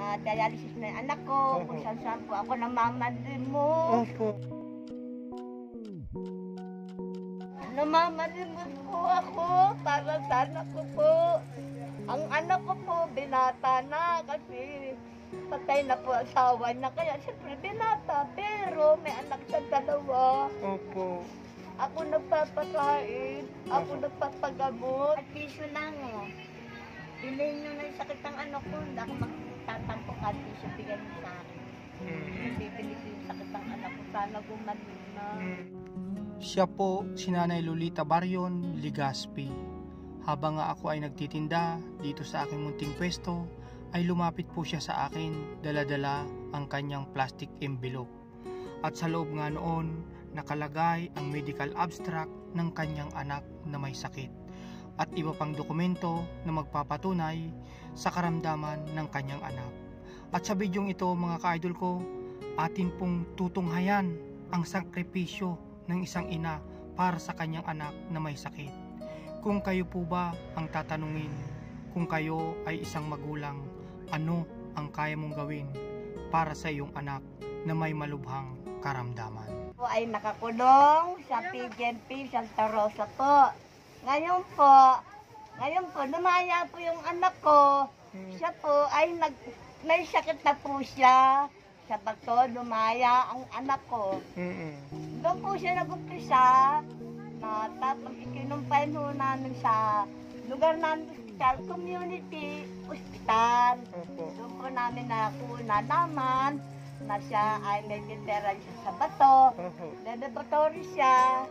na-dialysis na yung anak ko, kung saan-saan po ako namamadin mo. Namamalimot po ako para sa anak ko po. Ang anak ko po, binata na kasi patay na po asawa na. Kaya siyempre binata, pero may anak sa dalawa. Opo. Ako nagpapakain, ako nagpapagamot. At piso lang o. Bilhin nyo na yung sakit ng anak ko. Hindi ako magtatampo ka, piso bigyan mo sa akin. Bibili ko yung sakit ng anak ko. Sana gumaling na. Siya po si Nanay Lolita Barion Ligaspi. Habang nga ako ay nagtitinda dito sa aking munting pwesto, ay lumapit po siya sa akin, dala-dala ang kanyang plastic envelope. At sa loob nga noon, nakalagay ang medical abstract ng kanyang anak na may sakit at iba pang dokumento na magpapatunay sa karamdaman ng kanyang anak. At sa bidyong ito mga ka-idol ko, atin pong tutunghayan ang sakripisyo ng isang ina para sa kanyang anak na may sakit. Kung kayo po ba ang tatanungin, kung kayo ay isang magulang, ano ang kaya mong gawin para sa iyong anak na may malubhang karamdaman? Ako ay nakakulong sa PGMP Santa Rosa po. Ngayon po, lumaya po yung anak ko. Siya po ay may sakit na po siya. Sa bato, lumaya ang anak ko. Doon po siya nag-umpisa na tapos ikinumpain ho namin sa lugar namin sa community hospital. Doon po namin nalaman na siya ay may litera sa bato. Laboratory siya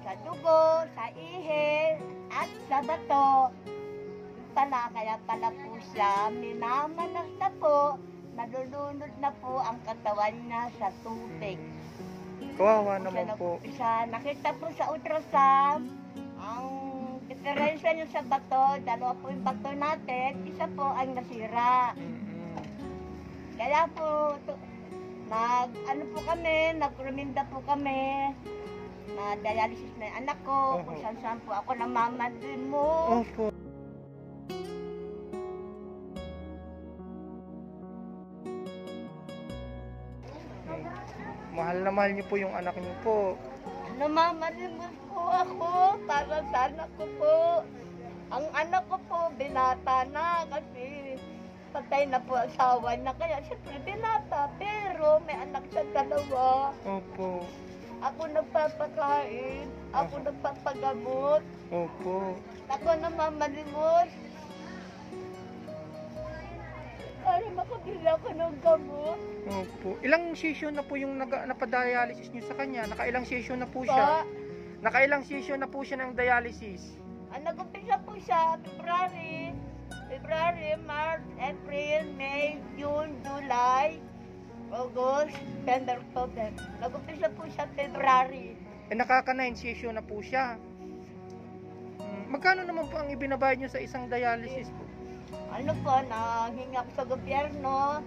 sa dugo, sa ihe, at sa bato. Kaya pala po siya minamanas na po. Nalulunod na po ang katawan niya sa tubig. Kawawa naman po. Nakita po sa ultrasound ang diferensya niya sa bato. Dalawa po yung bato natin. Isa po ang nasira. Kaya po, nagruminda po kami. Na-dialysis na yung anak ko. Kung saan-saan po ako namamadin mo. Opo. Mahal na mahal niyo po yung anak niyo po. Namamalimos po ako para sa anak ko po. Ang anak ko po, binata na kasi patay na po asawa na. Kaya siyempre binata, pero may anak sa dalawa. Opo. Ako nagpapakain, ako nagpapagamot. Opo. Ako namamalimos. Para makabila ko ng gamot. Opo. Ilang session na po yung napadialysis niyo sa kanya? Nakailang session na po siya? Nakailang session na po siya ng dialysis? Nag-umpisa po siya February, March, April, May, June, July, August, September, October. Nag-umpisa po siya February. Nakaka-9 session na po siya. Magkano naman po ang ibinabayad niyo sa isang dialysis po? Nanghingi ako sa gobyerno,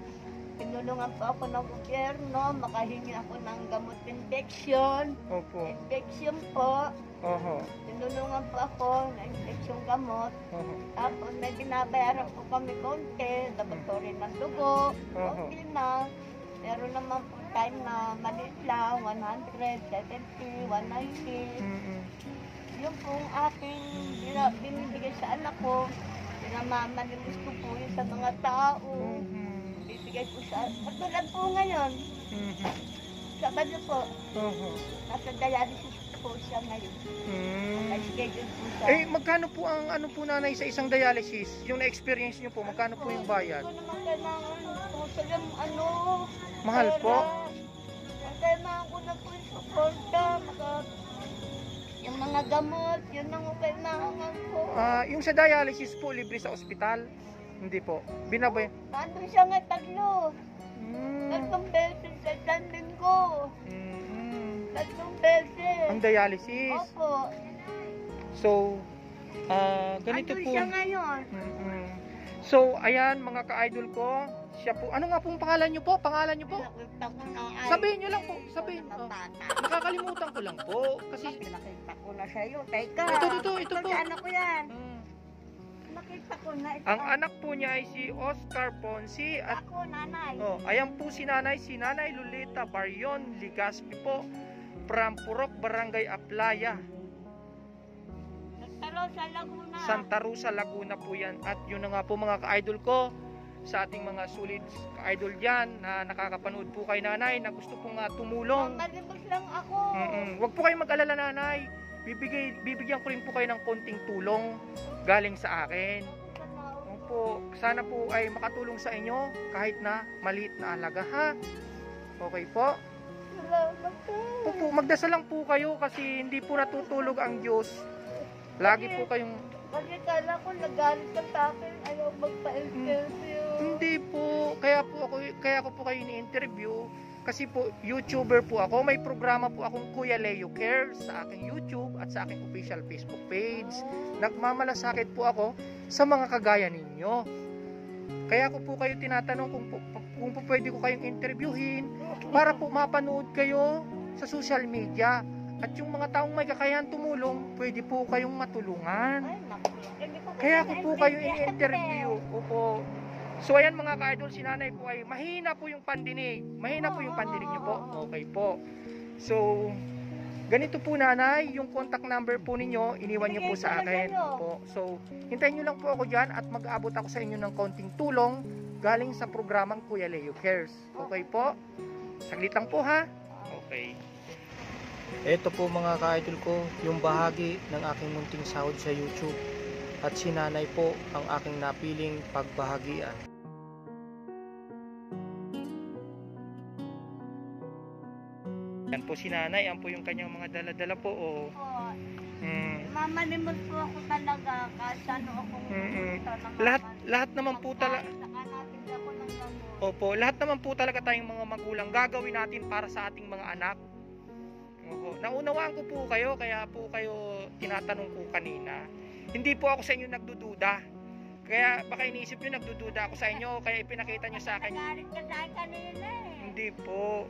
pinulungan po ako ng gobyerno, makahingi ako ng gamot infection. Opo. Infection po. Oho. Pinulungan po ako ng infection gamot. Oho. Tapos may binabayaran po kami konti, laboratory ng dugo, konti na. Meron naman po time na maliit lang, 170, 190. Yung pong aking binibigay sa anak ko, namamalimus ko po yun sa mga tao. Bibigay ko sa... Patulad po ngayon. Sabad niyo po. Nasa dialysis po siya ngayon. Nag-schedule po siya. Eh, magkano po ang ano po nanay sa isang dialysis? Yung na-experience niyo po, magkano po yung bayad? Hindi ko naman kailangan po sa yung ano... Mahal pera. Po? Kailangan ko na po yung suporta. Yung mga gamot, yun ang kailangan ko. Yung sa dialysis po, libre sa ospital? Hindi po. Binabay? Nandun siya nga taglo. Tatlong beses sa tanding ko. Tatlong beses. Ang dialysis? Opo. So, ganito po. Nandun siya ngayon. So, ayan mga ka-idol ko. Siya po. Ano nga pong pangalan niyo po? Pangalan niyo po? Sabihin niyo lang po. Sabihin. Nakakalimutan ko lang po. Kasi... Nakita ko na siya yun. Teka. Ito po. Ito po. Ano ko yan? nakita ko na ito. Ang anak po niya ay si Oscar Ponce at ako, nanay. Oh, ayan po si Nanay Lolita Barion Ligaspi po, Prampurok, Barangay Aplaya, Santa Rosa Laguna. Santa Rosa Laguna po yan. At yun na nga po mga ka-idol ko, sa ating mga solid ka-idol dyan na nakakapanood po kay nanay na gusto pong tumulong. Malibos lang ako. Huwag po kayong mag-alala nanay. Bibigyan ko rin po kayo ng konting tulong galing sa akin. Opo, sana po ay makatulong sa inyo kahit na maliit na alaga ha. Okay po? Salamat po. Opo, magdasal lang po kayo kasi hindi po natutulog ang Diyos. Lagi po kayong... Kasi kala ko nagalit ka sa akin, ayaw magpa-interview. Hindi po, kaya ko po kayo ini-interview. Kasi po, YouTuber po ako. May programa po akong Kuya Leo Cares sa aking YouTube at sa aking official Facebook page. Nagmamalasakit po ako sa mga kagaya ninyo. Kaya ko po kayo tinatanong kung pwede ko kayong interviewin para po mapanood kayo sa social media. At yung mga taong may kakayahan tumulong, pwede po kayong matulungan. Kaya ko po kayo ini-interview. Opo. So ayan mga ka-idol, si nanay po ay mahina po yung pandinig. Mahina po yung pandinig niyo po. Okay po. So ganito po nanay, yung contact number po ninyo, iniwan niyo po sa akin. Po. So hintayin niyo lang po ako dyan at mag-aabot ako sa inyo ng konting tulong galing sa programang Kuya Leo Cares. Okay po? Saglit lang po ha? Okay. Ito po mga ka-idol ko, yung bahagi ng aking munting sahod sa YouTube. At si nanay po ang aking napiling pagbahagian. Yan po si nanay, yan po yung kanyang mga dala-dala po. Oh. Oh. Mamalimot po ako talaga kasi ano akong lahat naman po talaga tayong mga magulang gagawin natin para sa ating mga anak. Oo. Naunawaan ko po kayo, kaya po kayo tinatanong ko kanina. Hindi po ako sa inyo nagdududa. Kaya baka iniisip nyo nagdududa ako sa inyo, kaya ipinakita nyo sa akin. Nagalit ka tayo kanina eh. Hindi po.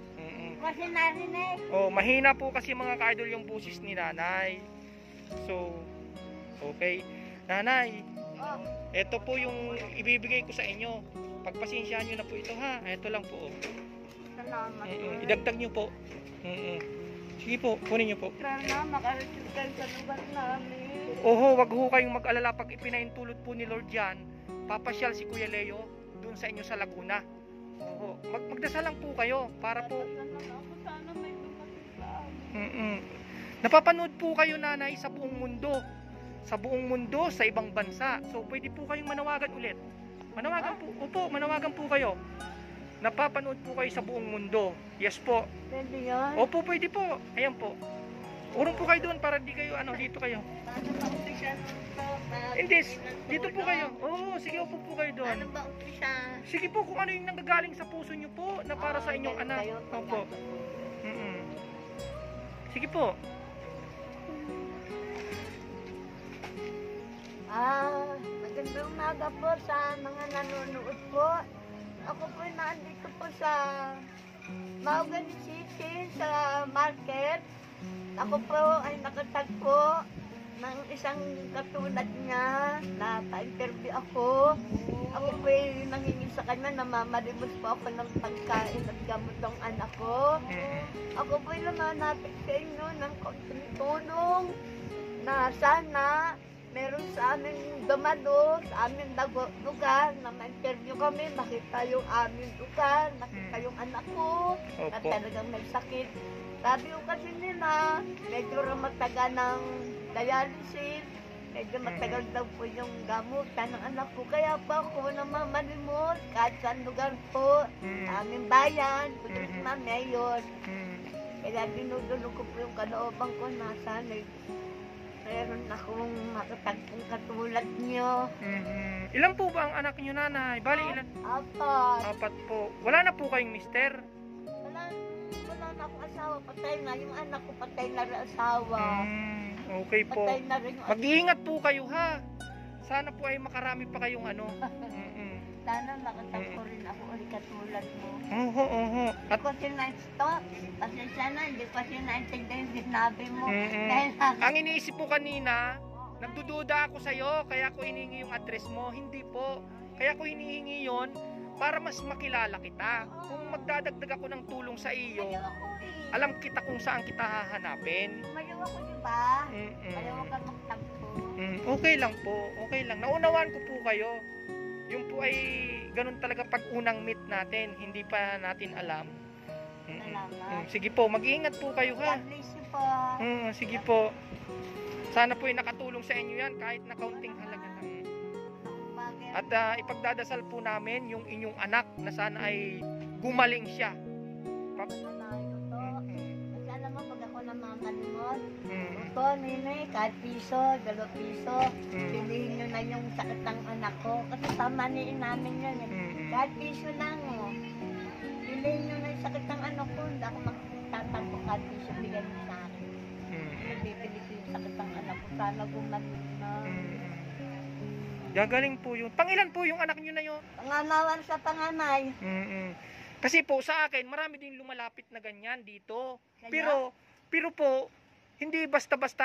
Kasi narinig. Oh, mahina po kasi mga ka-idol yung busis ni nanay. So, okay. Nanay, ito po yung ibibigay ko sa inyo. Pagpasensyahan nyo na po ito ha. Ito lang po. Salamat. Idagdag nyo po. Sige po, kunin nyo po. Sana makarating tayo sa lugar namin. Oho, wag ho kayong mag-alala pag ipinaintulot po ni Lord yan. Papasyal si Kuya Leo doon sa inyo sa Laguna. Oo, magdasal lang po kayo para po sana may dumating sa amin. Napapanood po kayo nanay sa buong mundo. Sa buong mundo, sa ibang bansa. So pwede po kayong manawagan ulit. Manawagan po. Opo, manawagan po kayo. Napapanood po kayo sa buong mundo. Yes po. Pwede yan? Opo, pwede po. Ayan po. Urong po kayo doon para di kayo ano, dito kayo. Hindi, dito po kayo. Oo, sige, upo po kayo doon. Ano ba umpisa? Sige po, kung ano yung nanggagaling sa puso nyo po na para sa inyong anak. Opo. Sige po. Magandang umaga po sa mga nanonood po. Ako po nandito po sa Maugan City, sa market. Ako po ay nakatagpo ng isang katulad niya na pa-interview ako. Ako po ay nangingi sa kanya, namamalibos po ako ng pagkain at gamot ng anak ko. Ako po ay lumanapit sa inyo ng konting tulong na sana meron sa aming dumalo, sa aming lugar na ma-interview kami, makita yung aming lugar, makita yung anak ko na talagang may sakit. Sabi ko kasi nila, medyo matagal ng dialysis, medyo matagal daw po yung gamutan ng anak ko. Kaya pa ako namamalimot kahit saan lugar po, sa aming bayan, kundi sa mayor. Kaya dinudulog ko po yung kalooban ko na sana meron akong makatagpong katulad nyo. Ilan po ba ang anak nyo, nanay? Bali, ilan? Apat. Apat po. Wala na po kayong mister? Wala na akong asawa. Patay na. Yung anak ko patay na rin asawa. Okay po. Patay na rin yung asawa. Mag-iingat po kayo, ha? Sana po ay makarami pa kayong ano. Sana makatagpo rin ako ulit katulad mo. Hindi ko sinastop. Pasensya na, hindi ko sinastop din sinabi mo. Ang iniisip po kanina, Nagdududa ako sa'yo, kaya ko hinihingi yung address mo. Hindi po. Kaya ko hinihingi yon para mas makilala kita. Kung magdadagdag ako ng tulong sa iyo, alam kita kung saan kita hahanapin. Malawa ko niyo ba? Malawa ka magtampo. Okay lang po. Okay lang. Naunawaan ko po kayo. Yung po ay ganun talaga pag unang meet natin. Hindi pa natin alam. Sige po, mag-iingat po kayo ha. God bless you po. Sige po. Sana po ay nakatulong sa inyo yan kahit na kaunting halaga lang. At ipagdadasal po namin yung inyong anak na sana ay gumaling siya. Alam mo pag ako na makalimot, ito, Nene, kahit piso, 2 piso, pilihin nyo na yung sakit ng anak ko. Kasi tamaniin namin yun. Kahit piso lang, pilihin nyo na yung sakit ng anak ko. Hindi ako magtatagpo kahit piso, bigyan mo sa akin. Pilihin yung sakit ng anak ko. Sana gumaling na. Gagaling po yun. Pangilan po yung anak nyo na yun? Pangamawan sa pangamay. Kasi po sa akin, marami din lumalapit na ganyan dito. Kaya? Pero po, hindi basta-basta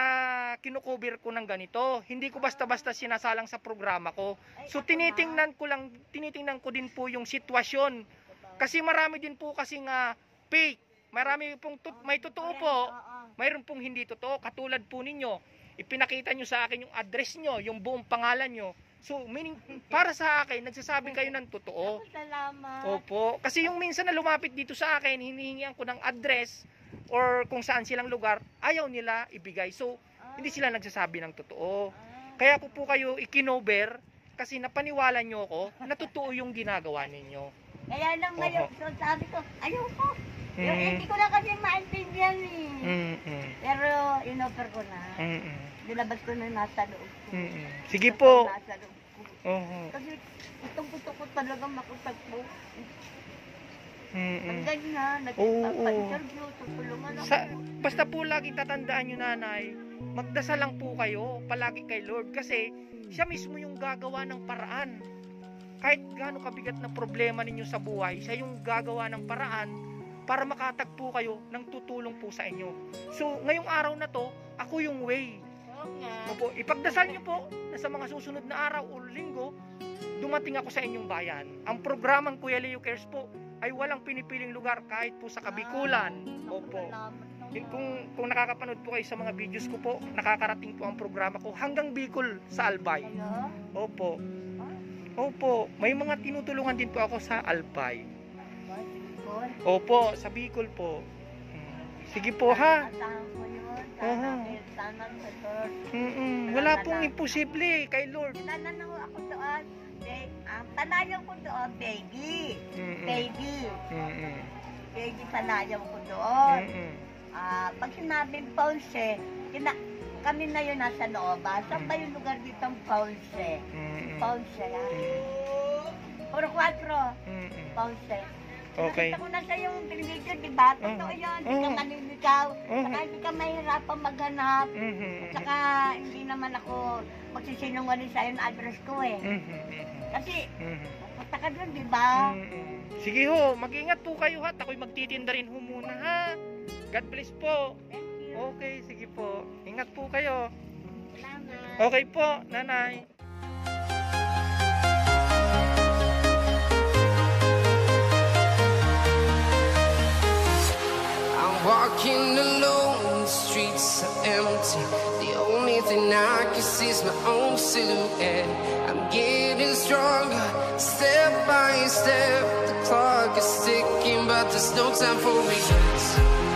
kinukover ko ng ganito. Hindi ko basta-basta sinasalang sa programa ko. So tinitingnan ko din po yung sitwasyon. Kasi marami din po kasing fake. Marami pong may totoo po. Mayroon pong hindi totoo. Katulad po ninyo, ipinakita nyo sa akin yung address nyo, yung buong pangalan nyo. So, meaning, para sa akin, nagsasabi kayo ng totoo. Salamat. Opo. Kasi yung minsan na lumapit dito sa akin, hinihingian ko ng address or kung saan silang lugar, ayaw nila ibigay. So, hindi sila nagsasabi ng totoo. Kaya ko po kayo ikinover kasi napaniwala nyo ko na totoo yung ginagawa ninyo. Kaya lang ngayon, so, sabi ko, ayaw ko. Hindi ko na kasi maintindihan eh. Pero inoffer ko na. Dilabas ko na nasa loob ko. Sige po. Nasa loob ko. Kasi itong puto ko talaga makutagpo. Ang ganda, nagpapa-interview, tutulungan ako. Basta po lagi tatandaan nyo nanay, magdasal lang po kayo, palagi kay Lord. Kasi siya mismo yung gagawa ng paraan. Kahit gaano kabigat na problema ninyo sa buhay, siya yung gagawa ng paraan para makatagpo kayo ng tutulong po sa inyo. So, ngayong araw na to, ako yung way. Opo, ipagdasal nyo po na sa mga susunod na araw o linggo, dumating ako sa inyong bayan. Ang programang Kuya Leo Cares po ay walang pinipiling lugar kahit po sa Kabikulan. Opo. Kung nakakapanood po kayo sa mga videos ko po, nakakarating po ang programa ko hanggang Bicol sa Albay. Opo. Opo, may mga tinutulungan din po ako sa Albay. Opo, sa Bicol po. Sige po ha. Wala pong imposible kay Lord. Nananaw ako doon. Panayaw ko doon, baby. Baby, panayaw ko doon. Pag sinabing Ponce, kami na yun nasa looban. Saan ba yung lugar ditong Ponce? Ponce lang. Puro 4. Ponce. Okay. Nakita ko na sa'yo yung video, diba? Totoo yun, hindi ka maniligaw. Saka hindi ka mahirapang maghanap. Saka hindi naman ako magsisinungaling sa'yo ng address ko eh. Kasi, pupunta ka dun, diba? Sige ho, mag-ingat po kayo ha. Ako'y magtitinda rin ho muna ha. God bless po. Thank you. Okay, sige po. Ingat po kayo. Salamat. Okay po, nanay. Walking alone, the streets are empty. The only thing I can see is my own silhouette. I'm getting stronger, step by step. The clock is ticking, but there's no time for me.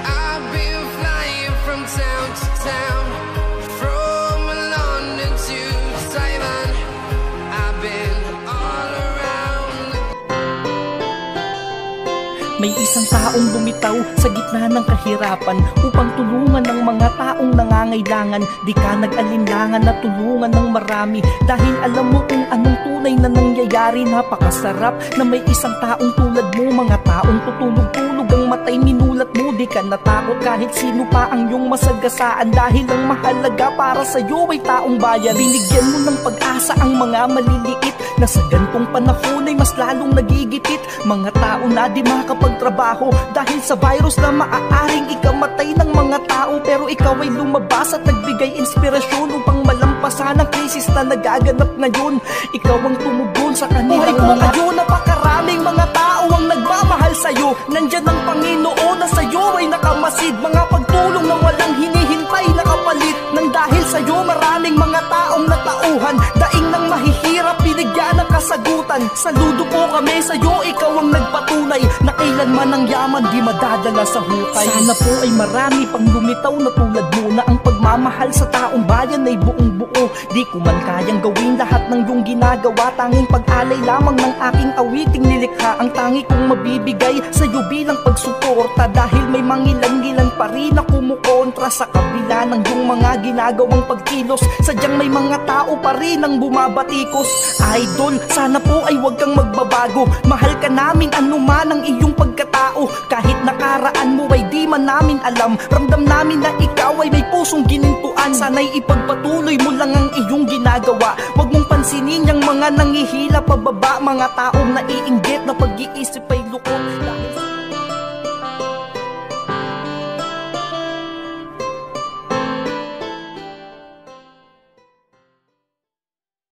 I've been flying from town to town, from London to Taiwan. I've been all around. May isang taong bumitaw sa gitna ng kahirapan upang tulungan ng mga taong nangangailangan. Di ka nag-alinlangan na tulungan ng marami dahil alam mo kung anong tunay na nangyayari. Napakasarap na may isang taong tulad mo. Mga taong tutulog-tulog ang matay minulat mo. Di ka natakot kahit sino pa ang iyong masagasaan dahil ang mahalaga para sa'yo ay taong bayan. Binigyan mo ng pag-asa ang mga maliliit na sa gantong panahon ay mas lalong nagigipit. Mga tao na di makapagtrabaho dahil sa virus na maaaring ikamatay ng mga tao. Pero ikaw ay lumabas at nagbigay inspirasyon upang malampasan pa sanang krisis na nagaganap ngayon. Ikaw ang tumugon sa kanilang mga kayo. Napakaraming mga tao ang nagmamahal sa'yo. Nandyan ang Panginoon na sa'yo ay nakamasid. Mga pagtulong na walang hinihintay na kapalit. Nang dahil sa'yo maraming mga taong natauhan, daing ng mahihirap, binigyan ng kasagutan. Saludo po kami sa'yo, ikaw ang nagpatunay na kailanman ang yaman di madadala sa hukay. Sana po ay marami pang lumitaw na tulad mo, na ang pagmamahal sa taong bayan ay buong buo. Di ko man kayang gawin lahat ng iyong ginagawa, tanging pag-alay lamang ng aking awiting nilikha. Ang tangi kong mabibigay sa'yo bilang pagsuporta, dahil may mangilan-ngilan pa rin na kumukontra. Sa kabila ng iyong mga ginagawang pagkilos, sadyang may mga tao pa rin ang bumabatikos. Idol, sana po ay huwag kang magbabago. Mahal ka namin anuman ang iyong pagkatao. Kahit nakaraan mo ay di man namin alam, ramdam namin na ikaw ay may pusong ginintuan. Sana'y ipagpatuloy mo lang ang iyong ginagawa. Huwag mong pansinin yung mga nangihila pababa, mga taong naiinggit na pag-iingat